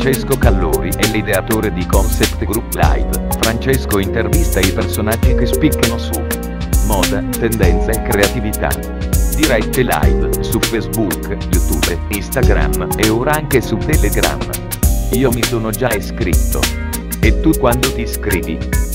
Francesco Callori è l'ideatore di Concept Group Live. Francesco intervista i personaggi che spiccano su moda, tendenza e creatività. Dirette live su Facebook, YouTube, Instagram e ora anche su Telegram. Io mi sono già iscritto. E tu quando ti iscrivi?